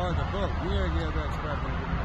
Oh, the boat. We are here, that's probably.